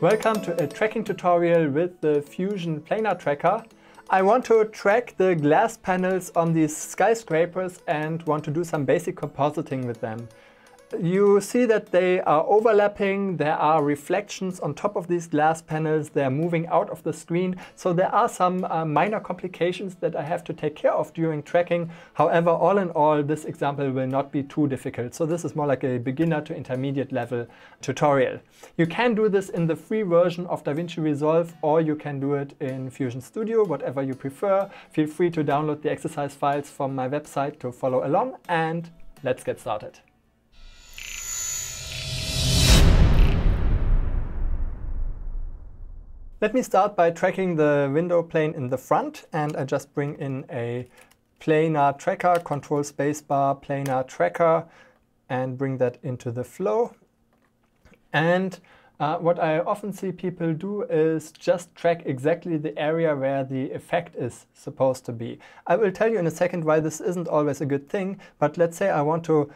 Welcome to a tracking tutorial with the Fusion Planar Tracker. I want to track the glass panels on these skyscrapers and want to do some basic compositing with them. You see that they are overlapping, there are reflections on top of these glass panels, they are moving out of the screen, so there are some minor complications that I have to take care of during tracking. However, all in all, this example will not be too difficult, so this is more like a beginner to intermediate level tutorial. You can do this in the free version of DaVinci Resolve, or you can do it in Fusion Studio, whatever you prefer. Feel free to download the exercise files from my website to follow along, and let's get started. Let me start by tracking the window plane in the front, and I just bring in a planar tracker, control spacebar, planar tracker, and bring that into the flow. And what I often see people do is just track exactly the area where the effect is supposed to be. I will tell you in a second why this isn't always a good thing, but let's say I want to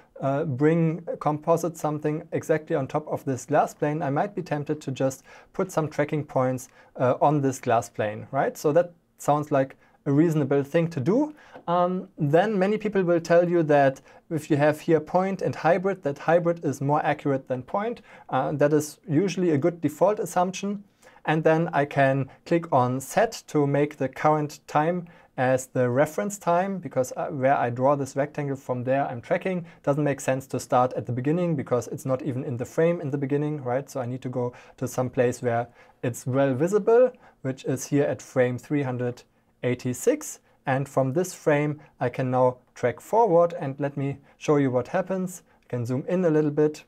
composite something exactly on top of this glass plane. I might be tempted to just put some tracking points on this glass plane, right? So that sounds like a reasonable thing to do. Then many people will tell you that if you have here point and hybrid, that hybrid is more accurate than point. That is usually a good default assumption. And then I can click on set to make the current time as the reference time, because where I draw this rectangle from there I'm tracking. Doesn't make sense to start at the beginning because it's not even in the frame in the beginning, right? So I need to go to some place where it's well visible, which is here at frame 386. And from this frame I can now track forward, and let me show you what happens. I can zoom in a little bit.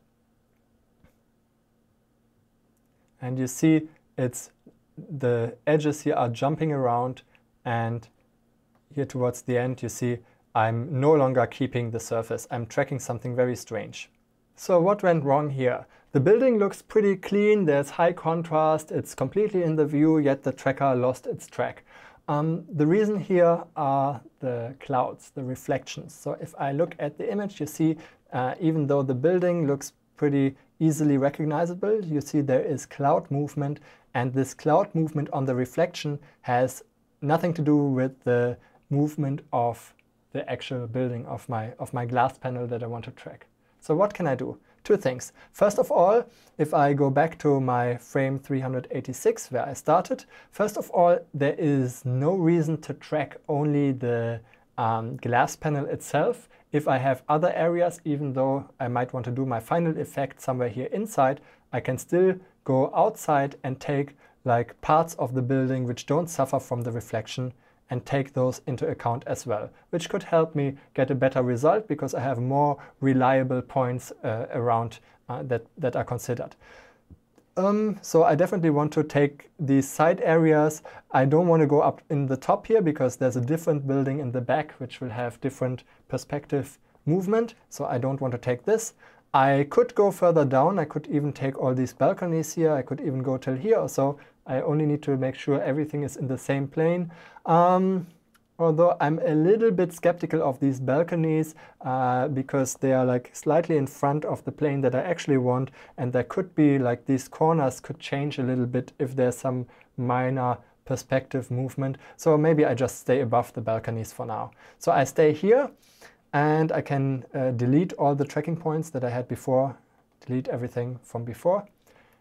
And you see the edges here are jumping around, and here towards the end you see I'm no longer keeping the surface. I'm tracking something very strange. So what went wrong here? The building looks pretty clean, there's high contrast, it's completely in the view, yet the tracker lost its track. The reason here are the clouds, the reflections. So if I look at the image, you see even though the building looks pretty easily recognizable, you see there is cloud movement, and this cloud movement on the reflection has nothing to do with the movement of the actual building, of my glass panel that I want to track. So what can I do? Two things. First of all, if I go back to my frame 386 where I started, first of all, there is no reason to track only the glass panel itself. If I have other areas, even though I might want to do my final effect somewhere here inside, I can still go outside and take like parts of the building which don't suffer from the reflection and take those into account as well, which could help me get a better result because I have more reliable points around that are considered. So I definitely want to take these side areas. I don't want to go up in the top here because there's a different building in the back which will have different perspective movement, so I don't want to take this. I could go further down, I could even take all these balconies here, I could even go till here or so. I only need to make sure everything is in the same plane. Although I'm a little bit skeptical of these balconies because they are like slightly in front of the plane that I actually want, and there could be like these corners could change a little bit if there's some minor perspective movement. So maybe I just stay above the balconies for now. So I stay here, and I can delete all the tracking points that I had before, delete everything from before.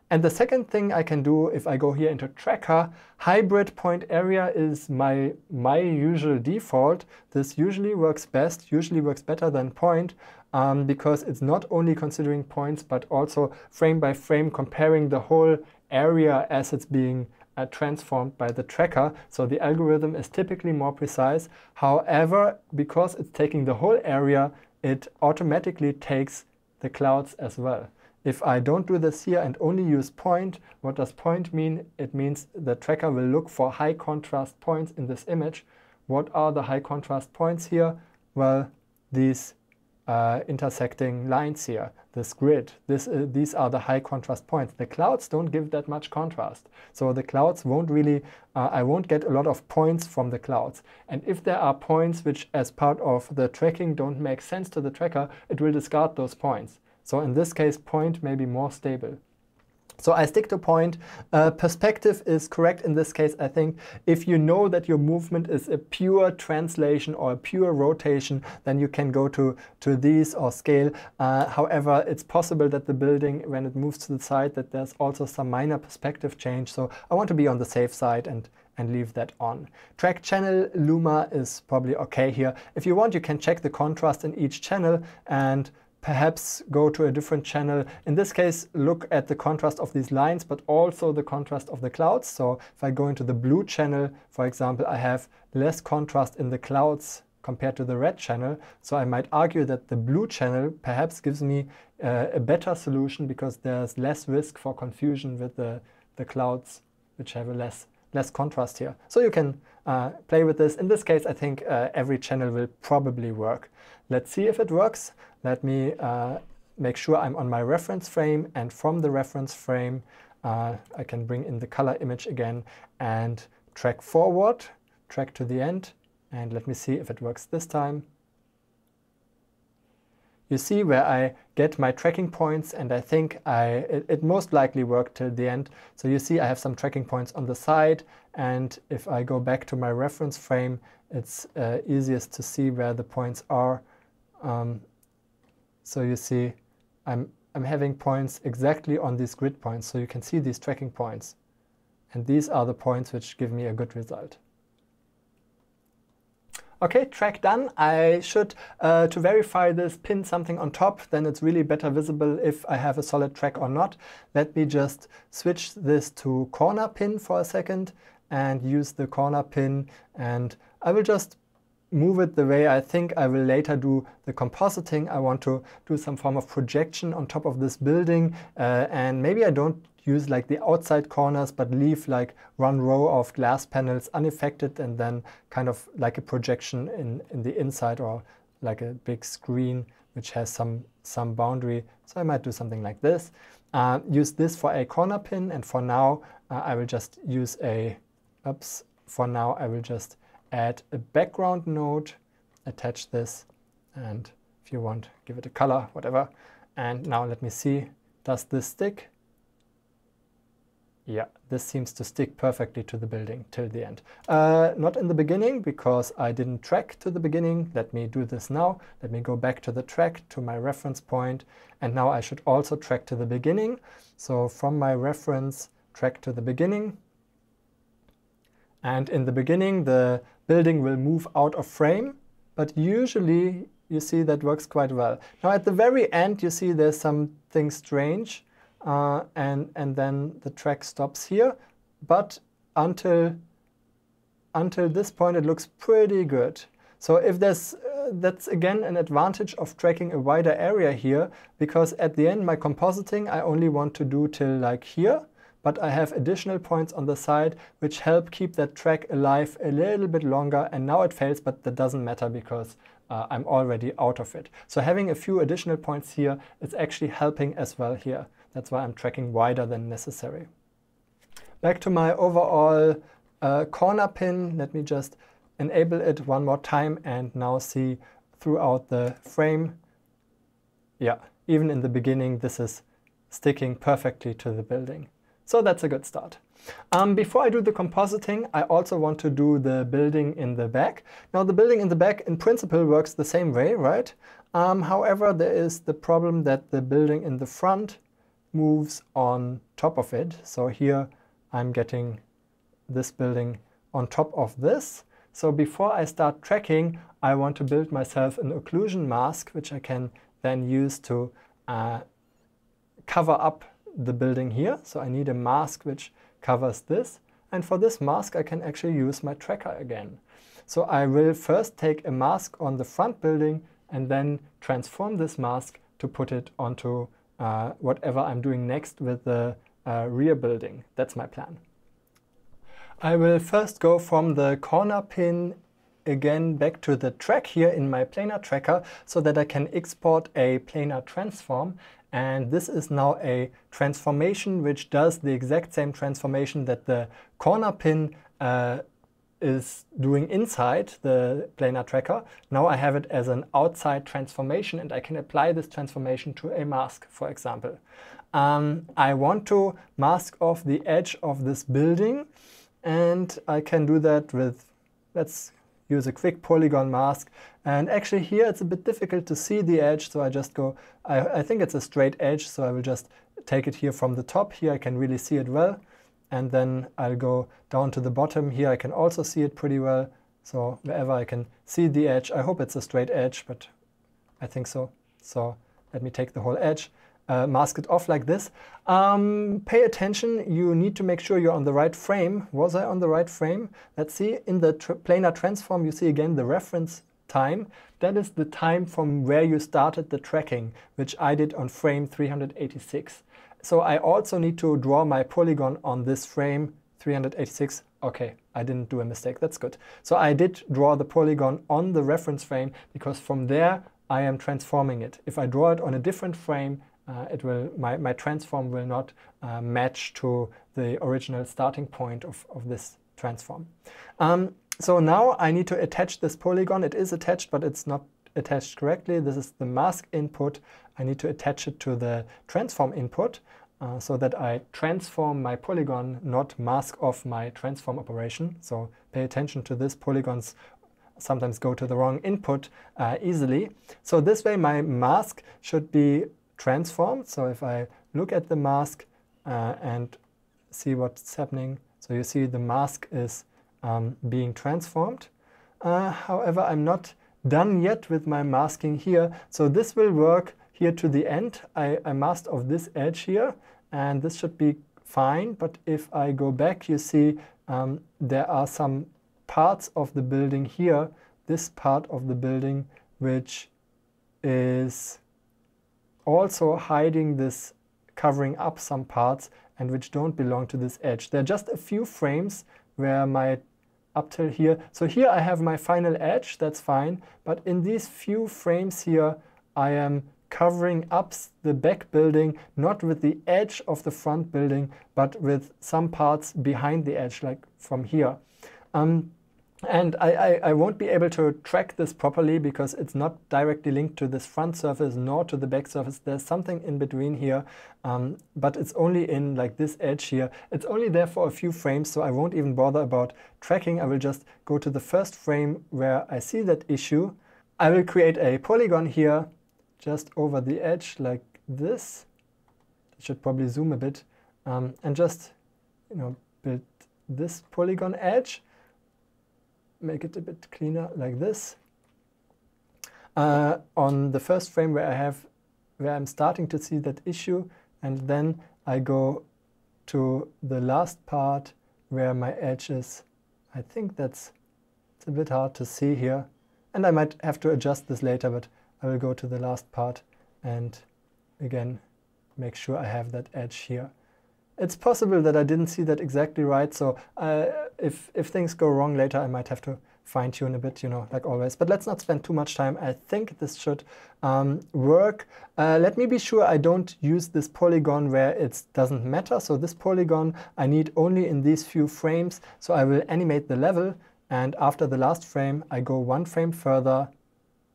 And the second thing I can do, if I go here into tracker, hybrid point area is my usual default. This usually works best, usually works better than point, because it's not only considering points but also frame by frame comparing the whole area as it's being transformed by the tracker. So the algorithm is typically more precise. However, because it's taking the whole area, it automatically takes the clouds as well. If I don't do this here and only use point, what does point mean? It means the tracker will look for high contrast points in this image. What are the high contrast points here? Well, these intersecting lines here, this grid. These are the high contrast points. The clouds don't give that much contrast. So the clouds won't really, I won't get a lot of points from the clouds. And if there are points which as part of the tracking don't make sense to the tracker, it will discard those points. So in this case, point may be more stable. So I stick to point. Perspective is correct in this case, I think. If you know that your movement is a pure translation or a pure rotation, then you can go to these or scale. However, it's possible that the building, when it moves to the side, that there's also some minor perspective change. So I want to be on the safe side and leave that on. Track channel, Luma is probably okay here. If you want, you can check the contrast in each channel and perhaps go to a different channel. In this case, look at the contrast of these lines, but also the contrast of the clouds. So if I go into the blue channel, for example, I have less contrast in the clouds compared to the red channel. So I might argue that the blue channel perhaps gives me a better solution because there's less risk for confusion with the clouds, which have a less contrast here. So you can play with this. In this case, I think every channel will probably work. Let's see if it works. Let me make sure I'm on my reference frame, and from the reference frame, I can bring in the color image again and track forward, track to the end, and let me see if it works this time. You see where I get my tracking points, and I think it most likely worked till the end. So you see I have some tracking points on the side, and if I go back to my reference frame, it's easiest to see where the points are. So you see I'm having points exactly on these grid points, so you can see these tracking points. And these are the points which give me a good result. Okay, track done. I should, to verify this, pin something on top, then it's really better visible if I have a solid track or not. Let me just switch this to corner pin for a second and use the corner pin, and I will just move it the way I think I will later do the compositing. I want to do some form of projection on top of this building, and maybe I don't use like the outside corners, but leave like one row of glass panels unaffected, and then kind of like a projection in the inside, or like a big screen which has some boundary. So I might do something like this. Use this for a corner pin, and for now I will just use a, oops, for now I will just add a background node, attach this, and if you want, give it a color, whatever. And now let me see, does this stick? Yeah, this seems to stick perfectly to the building till the end. Not in the beginning, because I didn't track to the beginning. Let me do this now. Let me go back to the track, to my reference point. And now I should also track to the beginning. So from my reference, track to the beginning. And in the beginning, the building will move out of frame, but usually you see that works quite well. Now at the very end, you see there's something strange. And then the track stops here, but until this point it looks pretty good. So if there's that's again an advantage of tracking a wider area here, because at the end my compositing I only want to do till like here, but I have additional points on the side which help keep that track alive a little bit longer, and now it fails, but that doesn't matter because I'm already out of it. So having a few additional points here is actually helping as well here. That's why I'm tracking wider than necessary. Back to my overall corner pin. Let me just enable it one more time and now see throughout the frame. Yeah, even in the beginning, this is sticking perfectly to the building. So that's a good start. Before I do the compositing, I also want to do the building in the back. Now the building in the back in principle works the same way, right? However, there is the problem that the building in the front moves on top of it. So here I'm getting this building on top of this. So before I start tracking, I want to build myself an occlusion mask, which I can then use to cover up the building here. So I need a mask which covers this. And for this mask, I can actually use my tracker again. So I will first take a mask on the front building and then transform this mask to put it onto whatever I'm doing next with the rear building. That's my plan. I will first go from the corner pin again back to the track here in my planar tracker so that I can export a planar transform. And this is now a transformation which does the exact same transformation that the corner pin is doing inside the planar tracker, now I have it as an outside transformation, and I can apply this transformation to a mask, for example. I want to mask off the edge of this building, and I can do that with, let's use a quick polygon mask. And actually here it's a bit difficult to see the edge, so I just go, I think it's a straight edge, so I will just take it here from the top. Here I can really see it well. And then I'll go down to the bottom. Here I can also see it pretty well. So wherever I can see the edge, I hope it's a straight edge, but I think so. So let me take the whole edge, mask it off like this. Pay attention, you need to make sure you're on the right frame. Was I on the right frame? Let's see, in the planar transform, you see again the reference time. That is the time from where you started the tracking, which I did on frame 386. So I also need to draw my polygon on this frame, 386. Okay, I didn't do a mistake, that's good. So I did draw the polygon on the reference frame, because from there I am transforming it. If I draw it on a different frame, my transform will not match to the original starting point of this transform. So now I need to attach this polygon. It is attached, but it's not attached correctly. This is the mask input. I need to attach it to the transform input so that I transform my polygon, not mask off my transform operation. So pay attention to this. Polygons sometimes go to the wrong input easily. So this way my mask should be transformed. So if I look at the mask and see what's happening, so you see the mask is being transformed. However, I'm not done yet with my masking here. So this will work here to the end. I masked off this edge here, and this should be fine. But if I go back, you see there are some parts of the building here, this part of the building, which is also hiding this, covering up some parts, and which don't belong to this edge. There are just a few frames where my up till here. So here I have my final edge, that's fine, but in these few frames here I am covering up the back building, not with the edge of the front building, but with some parts behind the edge, like from here. And I won't be able to track this properly because it's not directly linked to this front surface nor to the back surface. There's something in between here, but it's only in like this edge here. It's only there for a few frames, so I won't even bother about tracking. I will just go to the first frame where I see that issue. I will create a polygon here just over the edge like this. I should probably zoom a bit and just, you know, build this polygon edge. Make it a bit cleaner like this. On the first frame where I have, where I'm starting to see that issue, and then I go to the last part where my edge is. I think that's, it's a bit hard to see here, and I might have to adjust this later, but I will go to the last part and again make sure I have that edge here. It's possible that I didn't see that exactly right, so if things go wrong later, I might have to fine-tune a bit, you know, like always. But let's not spend too much time. I think this should work. Let me be sure I don't use this polygon where it doesn't matter. So this polygon I need only in these few frames. So I will animate the level, and after the last frame, I go one frame further,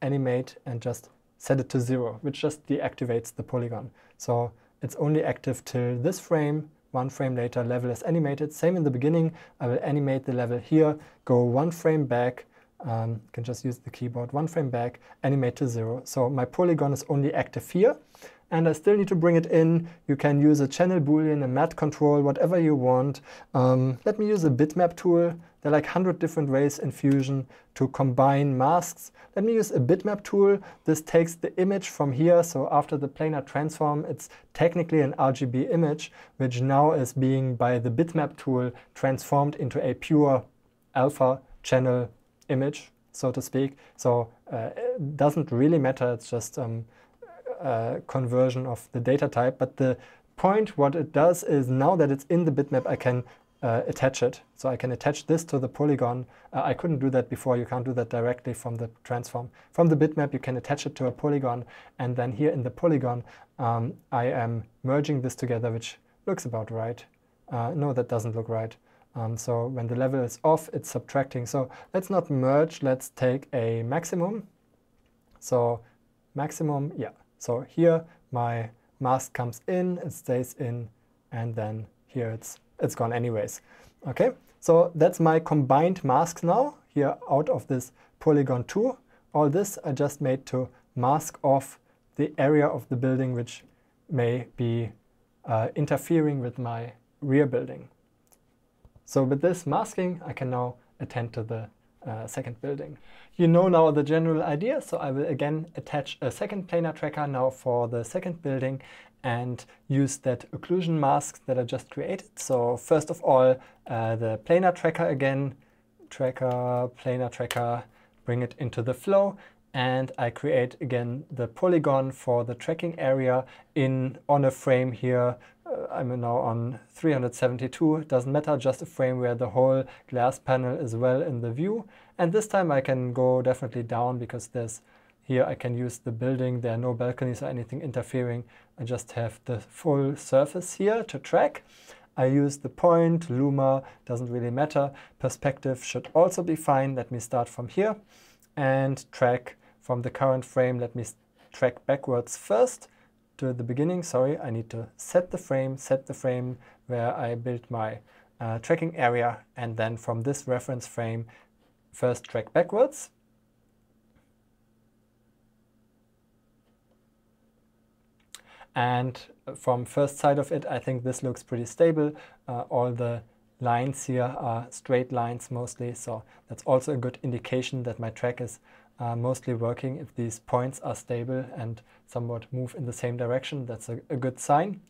animate, and just set it to 0, which just deactivates the polygon. So it's only active till this frame. One frame later, level is animated. Same in the beginning. I will animate the level here, go one frame back. You can just use the keyboard. One frame back, animate to 0. So my polygon is only active here, and I still need to bring it in. You can use a channel boolean, a mat control, whatever you want. Let me use a bitmap tool. There are like 100 different ways in Fusion to combine masks. Let me use a bitmap tool. This takes the image from here, so after the planar transform, it's technically an RGB image, which now is being, by the bitmap tool, transformed into a pure alpha channel image, so to speak. So it doesn't really matter, it's just conversion of the data type. But the point, what it does is, now that it's in the bitmap, I can attach it. So I can attach this to the polygon. I couldn't do that before. You can't do that directly from the transform. From the bitmap, you can attach it to a polygon, and then here in the polygon, I am merging this together, which looks about right. No, that doesn't look right. So when the level is off, it's subtracting. So let's not merge, let's take a maximum. So maximum, yeah. So here my mask comes in, it stays in, and then here it's gone anyways. Okay, so that's my combined masks now, here out of this polygon 2. All this I just made to mask off the area of the building which may be interfering with my rear building. So with this masking, I can now attend to the second building. You know now the general idea, so I will again attach a second planar tracker now for the second building and use that occlusion mask that I just created. So first of all, the planar tracker again, tracker, planar tracker, bring it into the flow, and I create again the polygon for the tracking area on a frame here. I'm now on 372, doesn't matter, just a frame where the whole glass panel is well in the view. And this time I can go definitely down because here I can use the building, there are no balconies or anything interfering. I just have the full surface here to track. I use the point, luma, doesn't really matter. Perspective should also be fine. Let me start from here and track from the current frame. Let me track backwards first to the beginning. Sorry, I need to set the frame where I built my tracking area, and then from this reference frame, first track backwards. And from first sight of it, I think this looks pretty stable. All the lines here are straight lines mostly, so that's also a good indication that my track is mostly working. If these points are stable and somewhat move in the same direction, that's a good sign.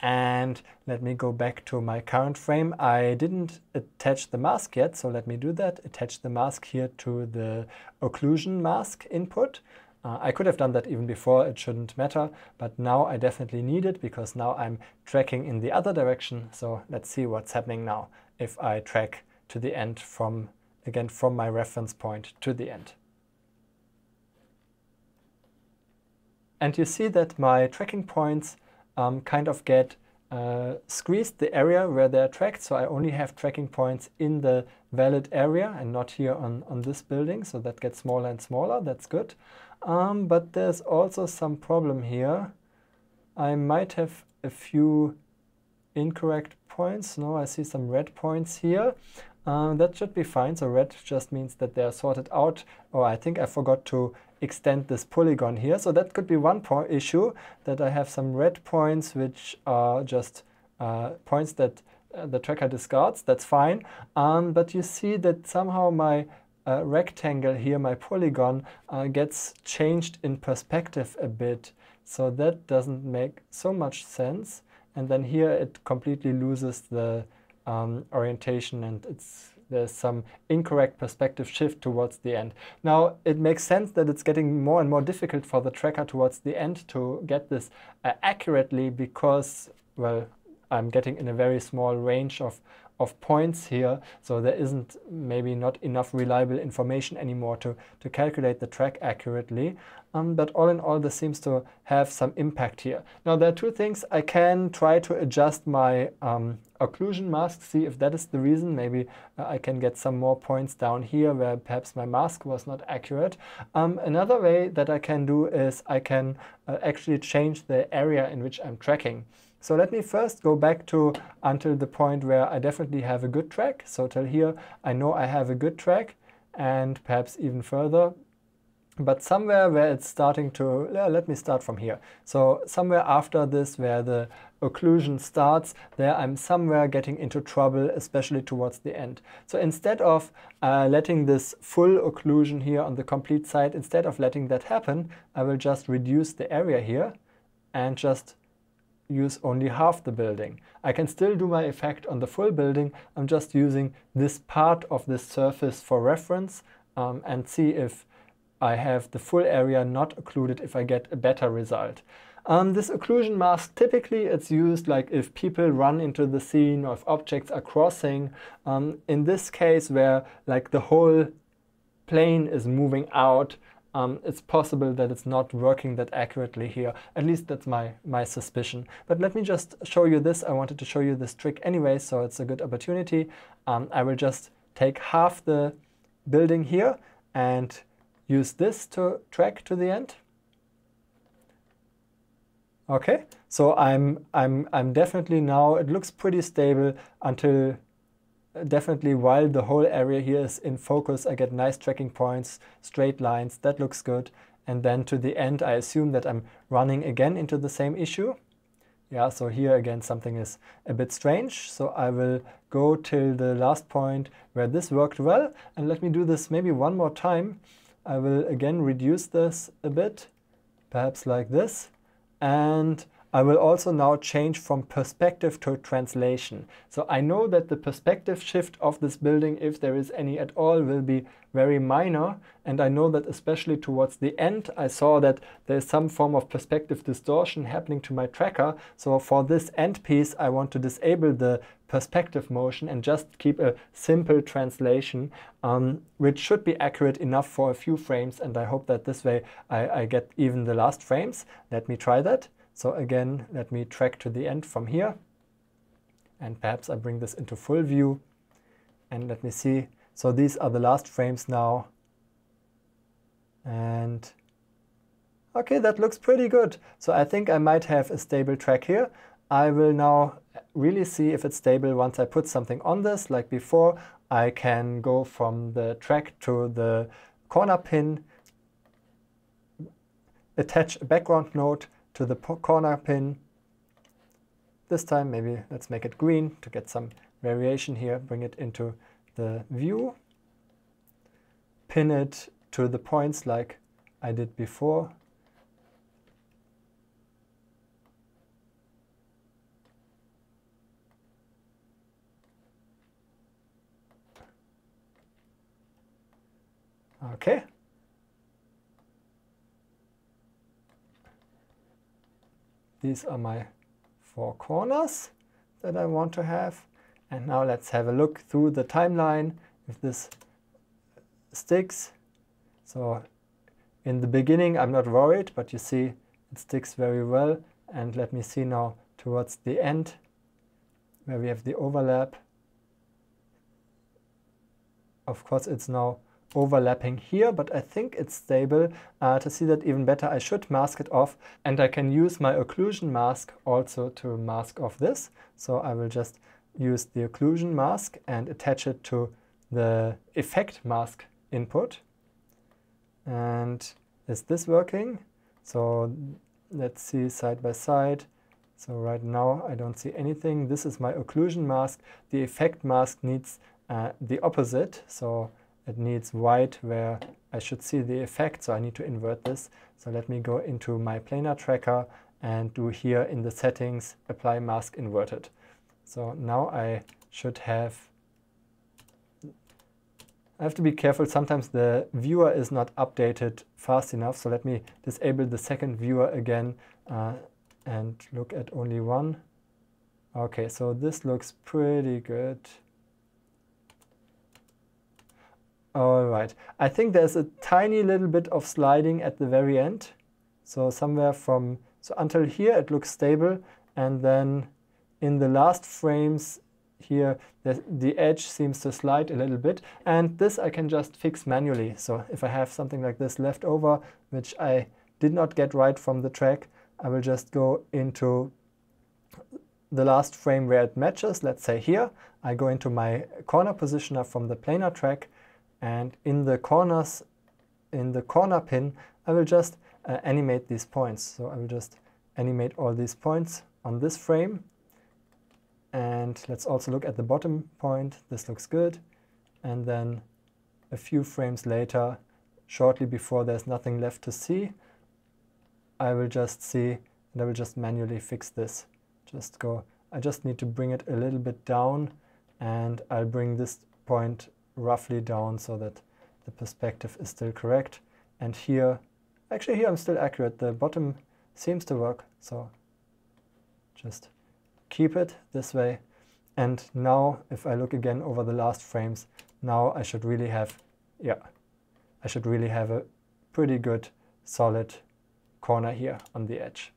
And let me go back to my current frame. I didn't attach the mask yet, so let me do that. Attach the mask here to the occlusion mask input. I could have done that even before, it shouldn't matter, but now I definitely need it because now I'm tracking in the other direction. So let's see what's happening now if I track to the end from my reference point to the end. And you see that my tracking points kind of get squeezed, the area where they're tracked, so I only have tracking points in the valid area and not here on this building, so that gets smaller and smaller, that's good. But there's also some problem here. I might have a few incorrect points. No, I see some red points here. That should be fine. So red just means that they are sorted out. Oh, I think I forgot to extend this polygon here. So that could be one issue, that I have some red points which are just points that the tracker discards. That's fine. But you see that somehow my rectangle here, my polygon, gets changed in perspective a bit. So that doesn't make so much sense. And then here it completely loses the orientation, and there's some incorrect perspective shift towards the end. Now it makes sense that it's getting more and more difficult for the tracker towards the end to get this accurately because, well, I'm getting in a very small range of points here, so there isn't maybe not enough reliable information anymore to calculate the track accurately. But all in all, this seems to have some impact here. Now there are two things. I can try to adjust my occlusion mask, see if that is the reason. Maybe I can get some more points down here where perhaps my mask was not accurate. Another way that I can do is I can actually change the area in which I'm tracking. So let me first go back to until the point where I definitely have a good track. So till here I know I have a good track, and perhaps even further. But somewhere where it's starting to, let me start from here. So somewhere after this where the occlusion starts, there I'm somewhere getting into trouble, especially towards the end. So instead of letting this full occlusion here on the complete side, instead of letting that happen, I will just reduce the area here and just use only half the building. I can still do my effect on the full building. I'm just using this part of this surface for reference and see if I have the full area not occluded, if I get a better result. This occlusion mask, typically it's used like if people run into the scene or if objects are crossing. In this case where like the whole plane is moving out, it's possible that it's not working that accurately here. At least that's my suspicion. But let me just show you this. I wanted to show you this trick anyway, so it's a good opportunity. I will just take half the building here and use this to track to the end. Okay, so I'm definitely now, it looks pretty stable until definitely while the whole area here is in focus. I get nice tracking points, straight lines, that looks good. And then to the end, I assume that I'm running again into the same issue. Yeah, so here again something is a bit strange. So I will go till the last point where this worked well. And let me do this maybe one more time. I will again reduce this a bit, perhaps like this. And I will also now change from perspective to translation. So I know that the perspective shift of this building, if there is any at all, will be very minor. And I know that especially towards the end, I saw that there is some form of perspective distortion happening to my tracker. So for this end piece, I want to disable the perspective motion and just keep a simple translation, which should be accurate enough for a few frames. And I hope that this way I get even the last frames. Let me try that. So again, let me track to the end from here, and perhaps I bring this into full view, and let me see. So these are the last frames now, and okay, that looks pretty good. So I think I might have a stable track here. I will now really see if it's stable once I put something on this. Like before, I can go from the track to the corner pin, attach a background node to the corner pin. This time maybe let's make it green to get some variation here, bring it into the view, pin it to the points like I did before. Okay. These are my four corners that I want to have. And now let's have a look through the timeline if this sticks. So in the beginning, I'm not worried, but you see it sticks very well. And let me see now towards the end where we have the overlap. Of course, it's now overlapping here, but I think it's stable. To see that even better, I should mask it off, and I can use my occlusion mask also to mask off this. So I will just use the occlusion mask and attach it to the effect mask input. And is this working? So let's see side by side. So right now I don't see anything. This is my occlusion mask. The effect mask needs the opposite. So it needs white where I should see the effect, so I need to invert this. So let me go into my planar tracker and do here in the settings, apply mask inverted. So now I should have, I have to be careful, sometimes the viewer is not updated fast enough, so let me disable the second viewer again and look at only one. Okay, so this looks pretty good. All right, I think there's a tiny little bit of sliding at the very end. So somewhere from, so until here it looks stable. And then in the last frames here, the edge seems to slide a little bit. And this I can just fix manually. So if I have something like this left over, which I did not get right from the track, I will just go into the last frame where it matches. Let's say here, I go into my corner positioner from the planar track. And in the corners, in the corner pin, I will just animate these points. So I will just animate all these points on this frame. And let's also look at the bottom point. This looks good. And then a few frames later, shortly before there's nothing left to see, I will just see, and I will just manually fix this. Just go, I just need to bring it a little bit down, and I'll bring this point roughly down so that the perspective is still correct. And here, actually here I'm still accurate. The bottom seems to work. So just keep it this way. And now if I look again over the last frames, now I should really have, yeah, I should really have a pretty good solid corner here on the edge.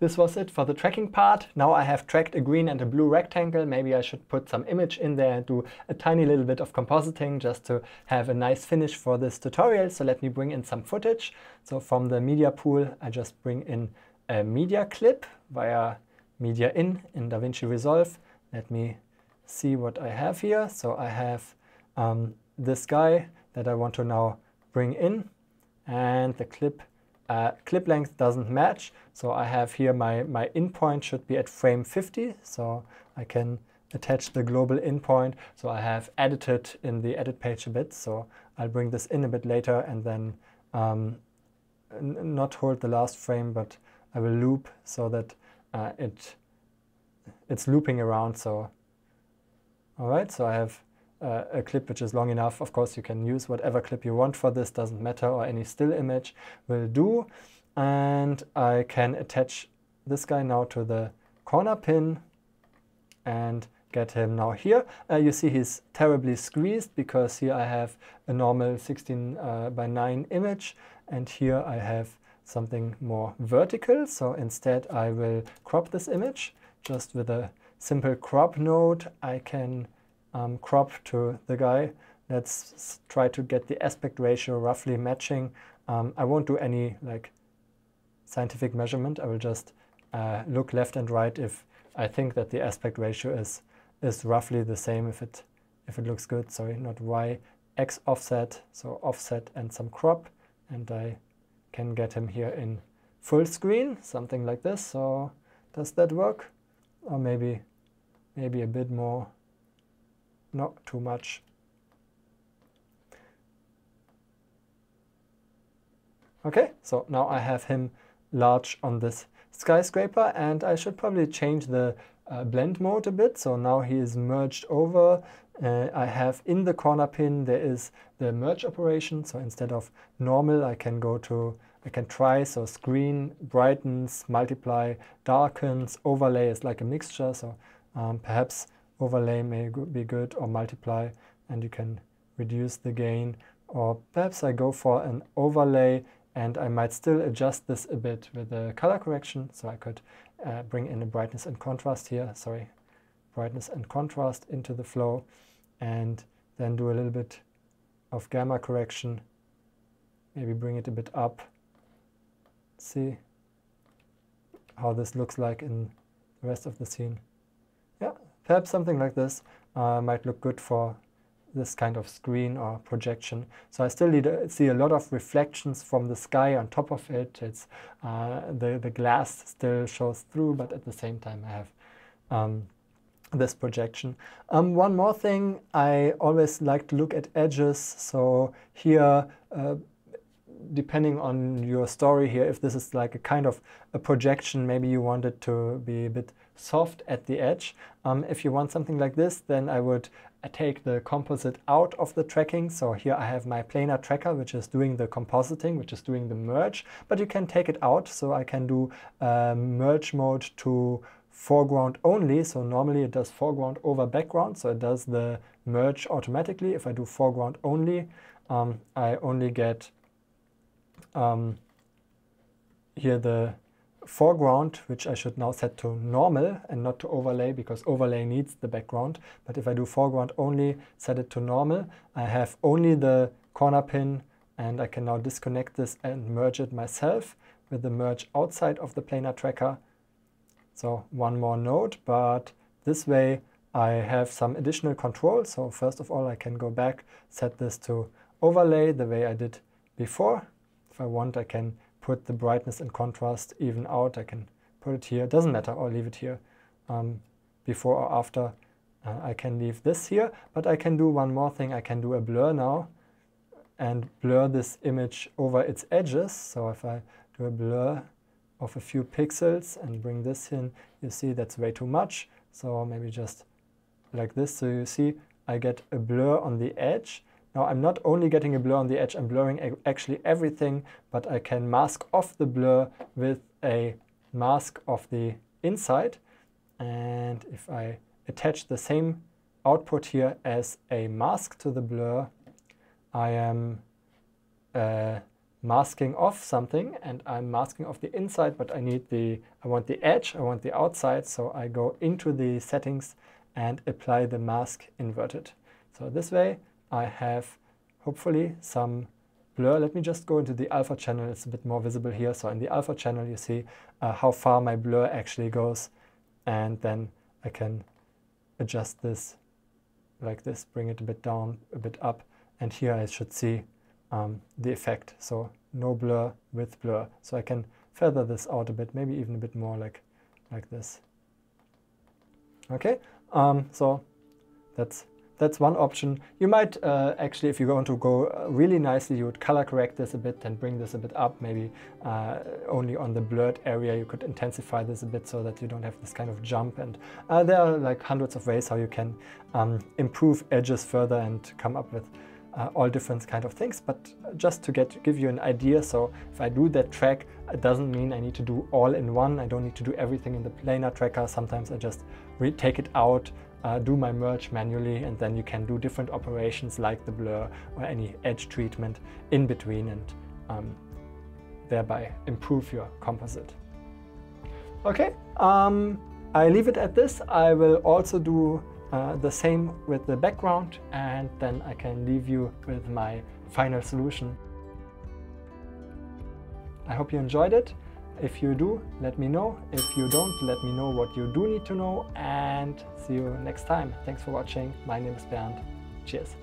This was it for the tracking part. Now I have tracked a green and a blue rectangle. Maybe I should put some image in there and do a tiny little bit of compositing just to have a nice finish for this tutorial. So let me bring in some footage. So from the media pool, I just bring in a media clip via media in DaVinci Resolve. Let me see what I have here. So I have this guy that I want to now bring in, and the clip length doesn't match, so I have here my in point should be at frame 50, so I can attach the global in point. So I have edited in the edit page a bit, so I'll bring this in a bit later and then not hold the last frame, but I will loop so that it's looping around. So all right, so I have a clip which is long enough. Of course, you can use whatever clip you want for this, doesn't matter, or any still image will do. And I can attach this guy now to the corner pin and get him now here. You see he's terribly squeezed because here I have a normal 16 by 9 image, and here I have something more vertical. So instead I will crop this image. Just with a simple crop node I can crop to the guy. Let's try to get the aspect ratio roughly matching. I won't do any like scientific measurement. I will just look left and right if I think that the aspect ratio is roughly the same, if it looks good. Sorry, not Y, X offset, so offset and some crop, and I can get him here in full screen, something like this. So does that work? Or maybe a bit more. Not too much. Okay, so now I have him large on this skyscraper, and I should probably change the blend mode a bit. So now he is merged over. I have in the corner pin there is the merge operation. So instead of normal, I can go to, I can try, so screen, brightens, multiply, darkens, overlay is like a mixture. So perhaps overlay may be good, or multiply, and you can reduce the gain. Or perhaps I go for an overlay, and I might still adjust this a bit with the color correction. So I could bring in a brightness and contrast here, sorry, brightness and contrast into the flow, and then do a little bit of gamma correction, maybe bring it a bit up, see how this looks like in the rest of the scene. Yeah. Perhaps something like this might look good for this kind of screen or projection. So I still see a lot of reflections from the sky on top of it. It's the glass still shows through, but at the same time I have this projection. One more thing, I always like to look at edges. So here, depending on your story here, if this is like a kind of a projection, maybe you want it to be a bit soft at the edge. If you want something like this, then I would take the composite out of the tracking. So here I have my planar tracker, which is doing the compositing, which is doing the merge, but you can take it out. So I can do merge mode to foreground only. So normally it does foreground over background. So it does the merge automatically. If I do foreground only, I only get here the foreground, which I should now set to normal and not to overlay, because overlay needs the background. But if I do foreground only, set it to normal, I have only the corner pin, and I can now disconnect this and merge it myself with the merge outside of the planar tracker. So one more node, but this way I have some additional control. So first of all, I can go back, set this to overlay the way I did before. If I want, I can put the brightness and contrast even out. I can put it here, doesn't matter, or leave it here. Before or after, I can leave this here, but I can do one more thing. I can do a blur now and blur this image over its edges. So if I do a blur of a few pixels and bring this in, you see that's way too much. So maybe just like this. So you see I get a blur on the edge. Now I'm not only getting a blur on the edge, I'm blurring actually everything, but I can mask off the blur with a mask of the inside. And if I attach the same output here as a mask to the blur, I am masking off something, and I'm masking off the inside, but I want the edge, I want the outside, so I go into the settings and apply the mask inverted. So this way I have hopefully some blur. Let me just go into the alpha channel, it's a bit more visible here. So in the alpha channel you see how far my blur actually goes, and then I can adjust this like this, bring it a bit down, a bit up, and here I should see the effect. So no blur with blur. So I can feather this out a bit, maybe even a bit more like this. Okay, so that's one option. You might actually, if you want to go really nicely, you would color correct this a bit and bring this a bit up, maybe only on the blurred area. You could intensify this a bit so that you don't have this kind of jump, and there are like hundreds of ways how you can improve edges further and come up with all different kind of things. But just to give you an idea, so if I do that track, it doesn't mean I need to do all in one. I don't need to do everything in the planar tracker. Sometimes I just take it out, do my merge manually, and then you can do different operations like the blur or any edge treatment in between, and thereby improve your composite. Okay, I leave it at this. I will also do the same with the background, and then I can leave you with my final solution. I hope you enjoyed it. If you do, let me know. If you don't, let me know what you do need to know, and see you next time. Thanks for watching. My name is Bernd. Cheers.